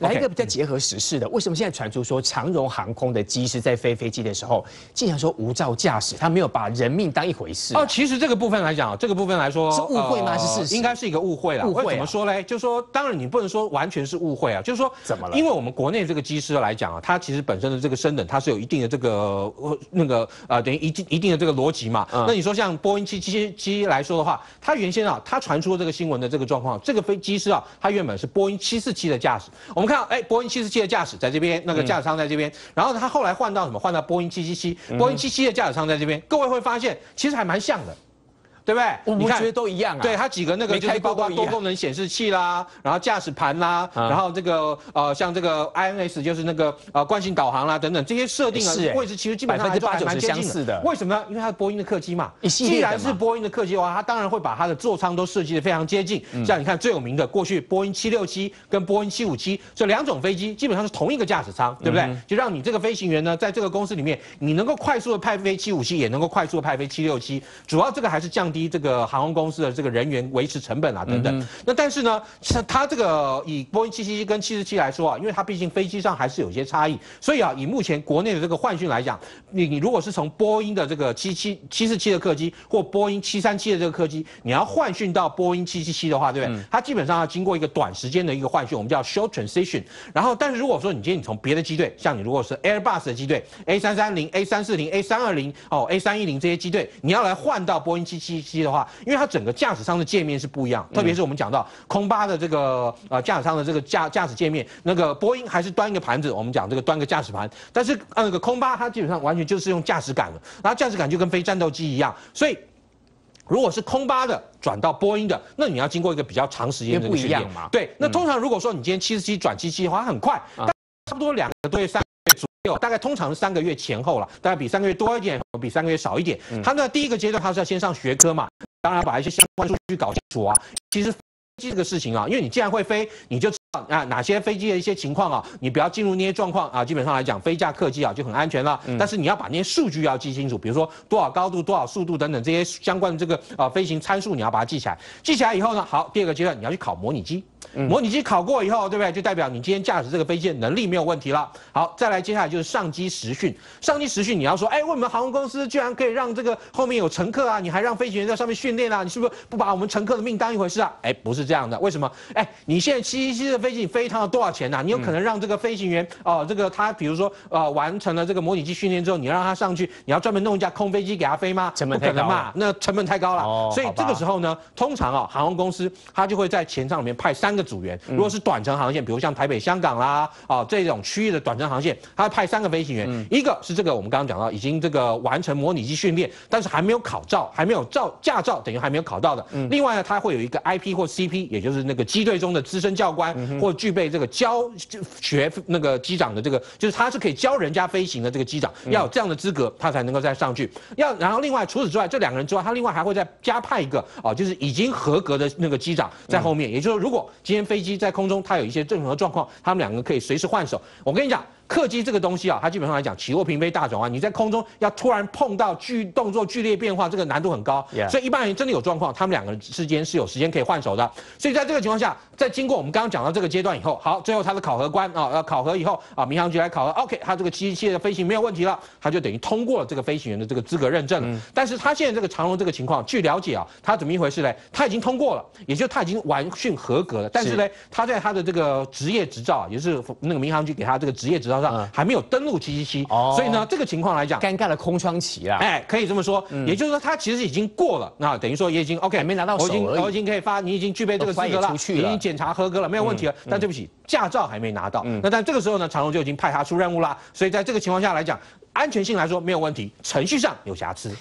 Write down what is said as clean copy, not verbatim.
来一个比较结合时事的，为什么现在传出说长荣航空的机师在飞飞机的时候，竟然说无照驾驶，他没有把人命当一回事？哦，其实这个部分来讲，这个部分来说是误会吗？是事实，应该是一个误会啦。误会怎么说嘞？就说当然你不能说完全是误会啊，就是说怎么了？因为我们国内这个机师来讲啊，他其实本身的这个升等，他是有一定的这个等于一定的这个逻辑嘛。那你说像波音777来说的话，他原先啊，他传出这个新闻的这个状况，这个飞机师啊，他原本是波音747的驾驶。我们看到，哎，波音747的驾驶在这边，那个驾驶舱在这边，然后他后来换到什么？换到波音777，波音777的驾驶舱在这边。各位会发现，其实还蛮像的。对不对？我觉得都一样啊。对它几个那个就是包括多功能显示器啦，然后驾驶盘啦，然后这个像这个 INS 就是那个惯性导航啦等等这些设定啊位置，其实基本上80%相似的。为什么呢？因为它是波音的客机嘛。既然是波音的客机的话，它当然会把它的座舱都设计得非常接近。像你看最有名的，过去波音767跟波音757这两种飞机基本上是同一个驾驶舱，对不对？就让你这个飞行员呢，在这个公司里面，你能够快速的派飞757，也能够快速的派飞767。主要这个还是降低。这个航空公司的这个人员维持成本啊等等，那但是呢，它这个以波音777跟747来说啊，因为它毕竟飞机上还是有些差异，所以啊，以目前国内的这个换训来讲，你如果是从波音的这个747的客机或波音737的这个客机，你要换训到波音777的话，对不对？它基本上要经过一个短时间的一个换训，我们叫 short transition。然后，但是如果说你今天你从别的机队，像你如果是 Airbus 的机队 A330、A340、A320 哦 A310 这些机队，你要来换到波音777。的话，因为它整个驾驶舱的界面是不一样，特别是我们讲到空巴的这个驾驶舱的这个驾驶界面，那个波音还是端一个盘子，我们讲这个端个驾驶盘，但是那个空巴它基本上完全就是用驾驶杆了，然后驾驶杆就跟非战斗机一样，所以如果是空巴的。转到波音的，那你要经过一个比较长时间的训练嘛？对，那通常如果说你今天747转777的话，它很快，差不多2个对3个月左右，大概通常是3个月前后了，大概比3个月多一点。比3个月少一点，他呢第一个阶段他是要先上学科嘛，当然把一些相关数据搞清楚啊。其实飞机这个事情啊，因为你既然会飞，你就知道啊哪些飞机的一些情况啊，你不要进入那些状况啊。基本上来讲，飞驾客机啊就很安全了。但是你要把那些数据要记清楚，比如说多少高度、多少速度等等这些相关的这个飞行参数，你要把它记起来。记起来以后呢，好，第二个阶段你要去考模拟机。模拟机考过以后，对不对？就代表你今天驾驶这个飞机的能力没有问题了。好，再来，接下来就是上机实训。上机实训，你要说，哎，为什么航空公司居然可以让这个后面有乘客啊，你还让飞行员在上面训练啊？你是不是不把我们乘客的命当一回事啊？哎，不是这样的。为什么？哎，你现在777的飞机，你飞一趟要多少钱啊？你有可能让这个飞行员这个他比如说完成了这个模拟机训练之后，你让他上去，你要专门弄一架空飞机给他飞吗？成本太高嘛，那成本太高了。所以这个时候呢，通常啊，航空公司他就会在前舱里面派3个组员，如果是短程航线，比如像台北、香港啦，这种区域的短程航线，他派3个飞行员，一个是这个我们刚刚讲到已经这个完成模拟机训练，但是还没有考照，还没有驾照，等于还没有考到的。另外呢，他会有一个 IP 或 CP， 也就是那个机队中的资深教官，或具备这个教学那个机长的这个，就是他是可以教人家飞行的这个机长，要有这样的资格，他才能够再上去。然后另外除此之外，这2个人之外，他另外还会再加派一个就是已经合格的那个机长在后面，也就是如果今天飞机在空中，它有一些任何状况，他们2个可以随时换手。我跟你讲，客机这个东西啊，它基本上来讲，起落平飞大转弯，你在空中要突然碰到动作剧烈变化，这个难度很高。所以一般人真的有状况，他们2个人之间是有时间可以换手的。所以在这个情况下，在经过我们刚刚讲到这个阶段以后，好，最后他的考核官考核以后民航局来考核 ，OK， 他这个777的飞行没有问题了，他就等于通过了这个飞行员的这个资格认证了。但是他现在这个长荣这个情况，据了解啊，他怎么一回事嘞？他已经通过了，也就是他已经完训合格了。但是呢，他在他的这个职业执照，也就是那个民航局给他这个职业执照上，还没有登录777，所以呢，这个情况来讲，尴尬的空窗期啦。哎，可以这么说，也就是说他其实已经过了，那等于说也已经 OK， 没拿到手而已，我已经可以发，你已经具备这个资格了，已经检查合格了，没有问题了。但对不起，驾照还没拿到。那但这个时候呢，长荣就已经派他出任务啦。所以在这个情况下来讲，安全性来说没有问题，程序上有瑕疵。